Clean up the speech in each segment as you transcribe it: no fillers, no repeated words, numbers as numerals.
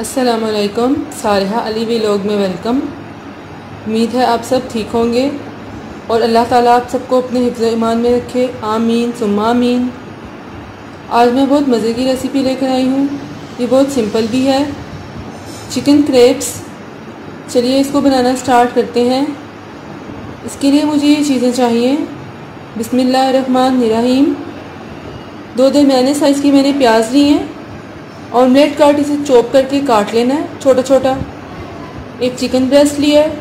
अस्सलामुअलैकुम, सालिहा अली व्लॉग में वेलकम। उम्मीद है आप सब ठीक होंगे और अल्लाह ताला आप सबको अपने हिफ्ज़ ईमान में रखे, आमीन सुम्मा आमीन। आज मैं बहुत मज़े की रेसिपी लेकर आई हूँ। ये बहुत सिंपल भी है, चिकन क्रेप्स। चलिए इसको बनाना स्टार्ट करते हैं। इसके लिए मुझे ये चीज़ें चाहिए। बिस्मिल्लाहिर्रहमानिर्रहीम। दो दरमियाने साइज़ की मैंने प्याज ली हैं। ऑमलेट काट, इसे चॉप करके काट लेना है छोटा छोटा। एक चिकन ब्रेस्ट लिया है,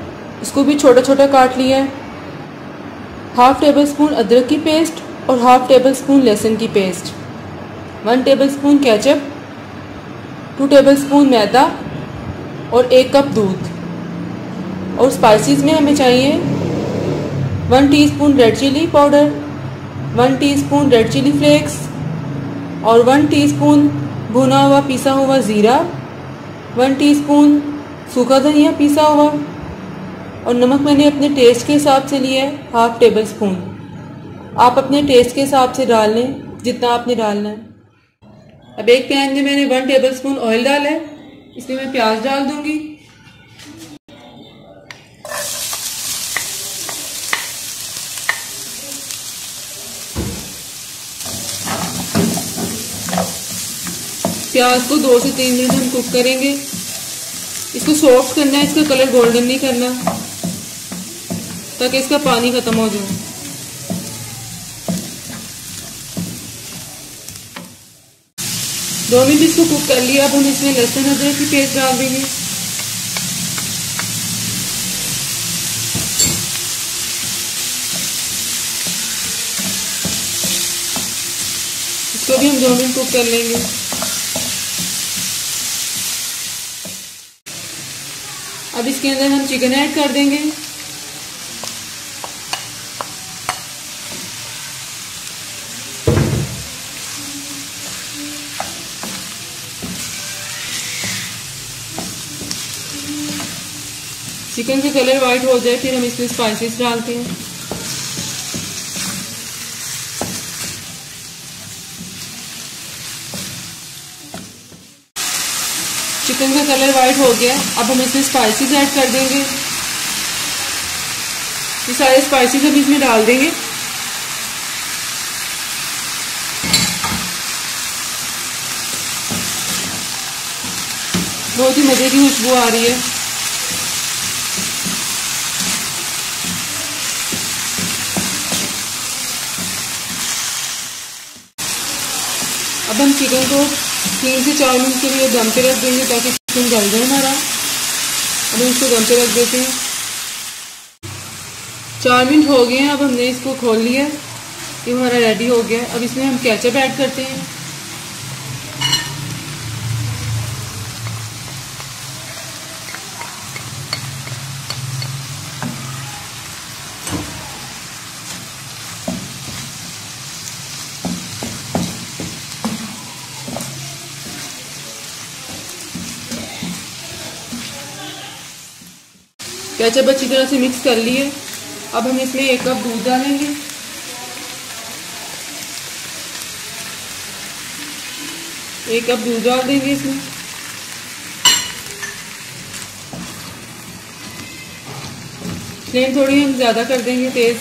इसको भी छोटा छोटा काट लिया है। हाफ़ टेबल स्पून अदरक की पेस्ट और हाफ़ टेबल स्पून लहसुन की paste, 1 tablespoon ketchup, 2 tablespoon मैदा और 1 कप दूध। और स्पाइसेस में हमें चाहिए 1 teaspoon red chilli powder, 1 teaspoon red chilli flakes और 1 टीस्पून भुना हुआ पिसा हुआ ज़ीरा, 1 टीस्पून सूखा धनिया पिसा हुआ, और नमक मैंने अपने टेस्ट के हिसाब से लिया है हाफ़ टेबल स्पून। आप अपने टेस्ट के हिसाब से डाल लें जितना आपने डालना है। अब एक पैन में मैंने 1 टेबल स्पून ऑयल डाला है, इसमें मैं प्याज डाल दूंगी। प्याज को 2 से 3 मिनट हम कुक करेंगे। इसको सॉफ्ट करना है, इसका कलर गोल्डन नहीं करना ताकि इसका पानी ख़त्म हो जाए। दो मिनट इसको कुक कर लिया। अब हम इसमें लहसुन अदरक की पेस्ट डाल देंगे। इसको भी हम 2 मिनट कुक कर लेंगे। अब इसके अंदर हम चिकन ऐड कर देंगे। चिकन का कलर वाइट हो जाए फिर हम इसमें स्पाइसेस डालते हैं। चिकन का कलर वाइट हो गया। अब हम इसमें स्पाइसेस ऐड कर देंगे। ये सारे स्पाइसेस हम इसमें डाल देंगे। बहुत ही मज़े की खुशबू आ रही है। अब हम चिकन को 3 से 4 मिनट के लिए दम पे रख देंगे ताकि चिकन गल जाए हमारा। अब हम इसको दम पे रख देते हैं। 4 मिनट हो गए हैं। अब हमने इसको खोल लिया, ये हमारा रेडी हो गया। अब इसमें हम केचप ऐड करते हैं। केचप अच्छी तरह से मिक्स कर लिए। अब हम इसमें 1 कप दूध डालेंगे। इसमें फ्लेम थोड़ी हम ज़्यादा कर देंगे, तेज़।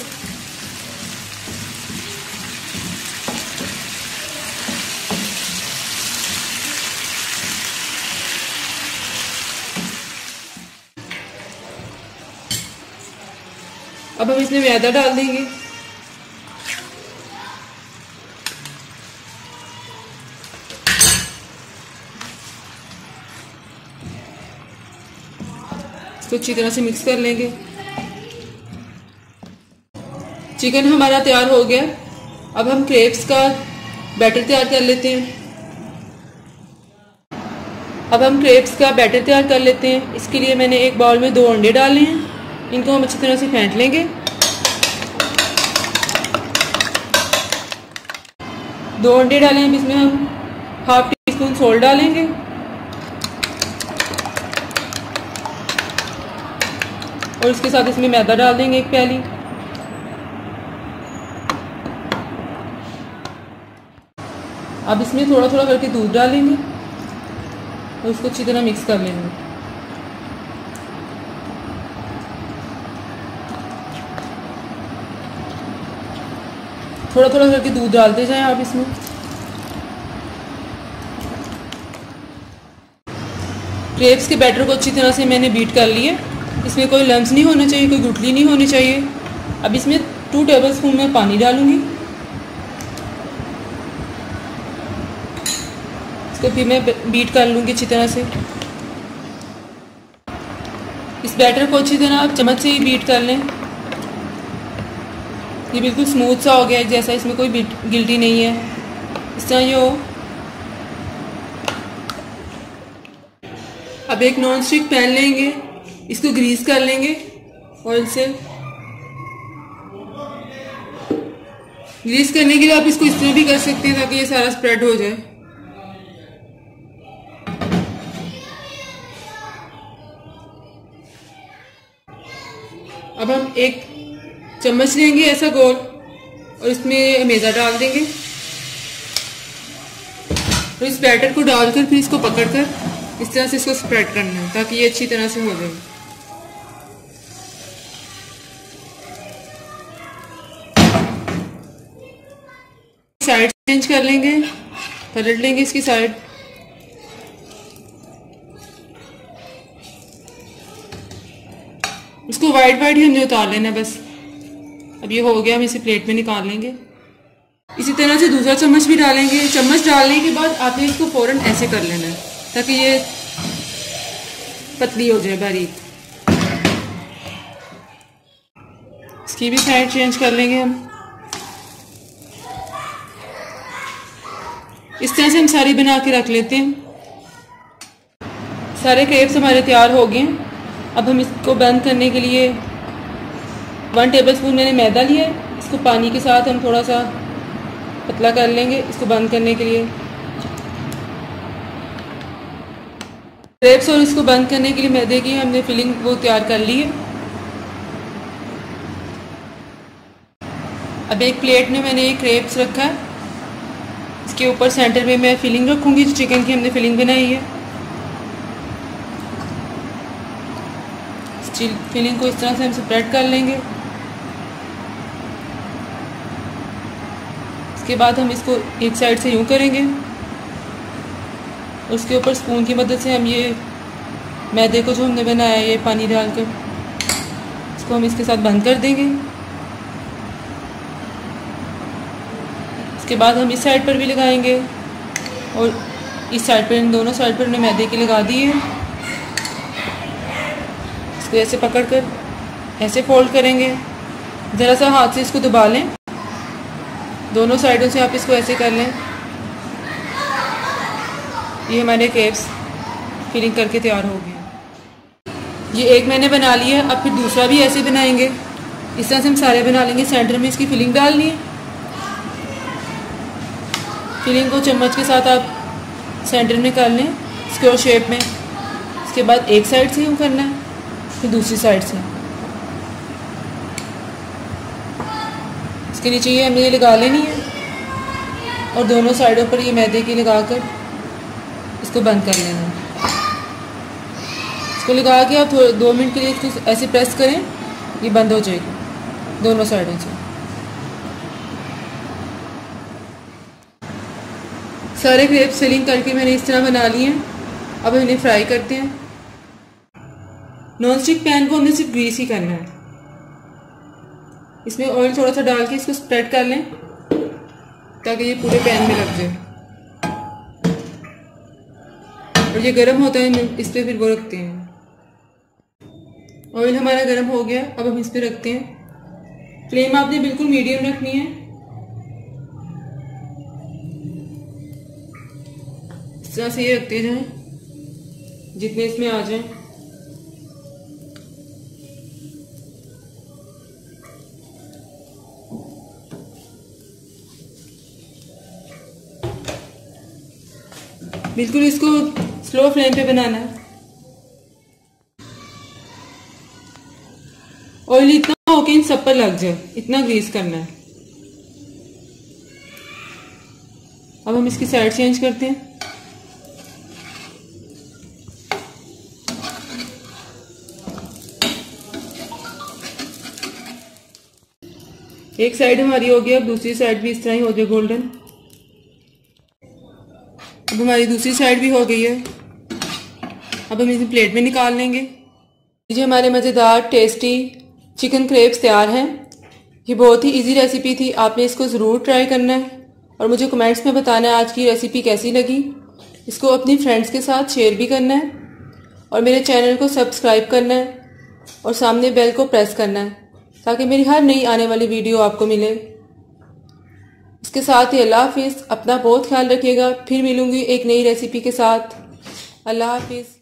अब हम इसमें मैदा डाल देंगे। इसको अच्छी तरह से मिक्स कर लेंगे। चिकन हमारा तैयार हो गया। अब हम क्रेप्स का बैटर तैयार कर लेते हैं। इसके लिए मैंने एक बाउल में 2 अंडे डाले हैं। इनको हम अच्छी तरह से फेंट लेंगे। 2 अंडे डालें। अब इसमें हम हाफ टीस्पून सॉल्ट डालेंगे। और इसके साथ इसमें मैदा डाल देंगे 1 प्याली। अब इसमें थोड़ा थोड़ा करके दूध डालेंगे। और उसको अच्छी तरह मिक्स कर लेंगे। थोड़ा थोड़ा करके दूध डालते जाएं आप इसमें। ग्रेप्स के बैटर को अच्छी तरह से मैंने बीट कर लिया। इसमें कोई लम्स नहीं होने चाहिए, कोई गुठली नहीं होनी चाहिए। अब इसमें 2 टेबलस्पून मैं पानी डालूंगी। इसको फिर मैं बीट कर लूँगी अच्छी तरह से। इस बैटर को अच्छी तरह आप चम्मच से ही बीट कर लें। ये बिल्कुल स्मूथ सा हो गया है, जैसा इसमें कोई गिल्टी नहीं है, इस तरह ये हो। अब एक नॉन स्टिक पैन लेंगे, इसको ग्रीस कर लेंगे ऑयल से। ग्रीस करने के लिए आप इसको इस तरह भी कर सकते हैं ताकि ये सारा स्प्रेड हो जाए। अब हम एक चम्मच लेंगे ऐसा गोल और इसमें मैदा डाल देंगे और इस बैटर को डालकर फिर इसको पकड़कर इस तरह से इसको स्प्रेड करना है ताकि ये अच्छी तरह से हो जाए। साइड चेंज कर लेंगे, पलट लेंगे इसकी साइड। इसको वाइट वाइट ही हमने उतार लेना है बस। अब ये हो गया, हम इसे प्लेट में निकाल लेंगे। इसी तरह से दूसरा चम्मच भी डालेंगे। चम्मच डालने के बाद आपने इसको फ़ौरन ऐसे कर लेना है ताकि ये पतली हो जाए बारीक। इसकी भी साइड चेंज कर लेंगे हम। इस तरह से हम सारी बना के रख लेते हैं। सारे क्रेप्स हमारे तैयार हो गए। अब हम इसको बंद करने के लिए 1 टेबलस्पून मैंने मैदा लिया है। इसको पानी के साथ हम थोड़ा सा पतला कर लेंगे इसको बंद करने के लिए। क्रेप्स और इसको बंद करने के लिए मैदे की हमने फिलिंग वो तैयार कर ली है। अब एक प्लेट में मैंने ये क्रेप्स रखा है। इसके ऊपर सेंटर में मैं फिलिंग रखूँगी जो चिकन की हमने फिलिंग बनाई है। फिलिंग को इस तरह से हम स्प्रेड कर लेंगे। इसके बाद हम इसको एक साइड से यूं करेंगे। उसके ऊपर स्पून की मदद से हम ये मैदे को जो हमने बनाया है ये पानी डालकर इसको हम इसके साथ बंद कर देंगे। इसके बाद हम इस साइड पर भी लगाएंगे और इस साइड पर, इन दोनों साइड पर हमने मैदे की लगा दी है। इसको ऐसे पकड़ कर ऐसे फोल्ड करेंगे, ज़रा सा हाथ से इसको दबा लें। दोनों साइडों से आप इसको ऐसे कर लें। ये हमारे क्रेप्स फिलिंग करके तैयार हो गए। ये एक मैंने बना लिया। अब फिर दूसरा भी ऐसे बनाएंगे। इस तरह से हम सारे बना लेंगे। सेंटर में इसकी फिलिंग डालनी है। फिलिंग को चम्मच के साथ आप सेंटर में कर लें स्क्वायर शेप में। इसके बाद एक साइड से यूँ करना है, फिर दूसरी साइड से। इसके नीचे ये हमें ये लगा लेनी है और दोनों साइडों पर ये मैदे की लगा कर इसको बंद कर लेना है। इसको लगा के आप 2 मिनट के लिए इसको ऐसे प्रेस करें, ये बंद हो जाएगी दोनों साइडों से। सारे क्रेप्स फिलिंग करके मैंने इस तरह बना लिए हैं। अब इन्हें फ्राई करते हैं। नॉन स्टिक पैन को हमने सिर्फ ग्रीस ही करना है। इसमें ऑयल थोड़ा सा डाल के इसको स्प्रेड कर लें ताकि ये पूरे पैन में लग जाए। और ये गर्म होता है, इस पर फिर वो रखते हैं। ऑयल हमारा गर्म हो गया, अब हम इस पर रखते हैं। फ्लेम आपने बिल्कुल मीडियम रखनी है। इस तरह से ये रखते जाएं जितने इसमें आ जाएं। बिल्कुल इसको स्लो फ्लेम पे बनाना है। ऑयल इतना हो कि इन सब पर लग जाए, इतना ग्रीस करना है। अब हम इसकी साइड चेंज करते हैं। एक साइड हमारी हो गई, अब दूसरी साइड भी इस तरह ही हो जाए गोल्डन। अब हमारी दूसरी साइड भी हो गई है। अब हम इसे प्लेट में निकाल लेंगे। जी हमारे मज़ेदार टेस्टी चिकन क्रेप्स तैयार हैं। ये बहुत ही इजी रेसिपी थी, आपने इसको ज़रूर ट्राई करना है और मुझे कमेंट्स में बताना है आज की रेसिपी कैसी लगी। इसको अपनी फ्रेंड्स के साथ शेयर भी करना है और मेरे चैनल को सब्सक्राइब करना है और सामने बेल को प्रेस करना है ताकि मेरी हर नई आने वाली वीडियो आपको मिले। इसके साथ ही अल्लाह हाफिज़, अपना बहुत ख्याल रखिएगा। फिर मिलूँगी एक नई रेसिपी के साथ। अल्लाह हाफिज़।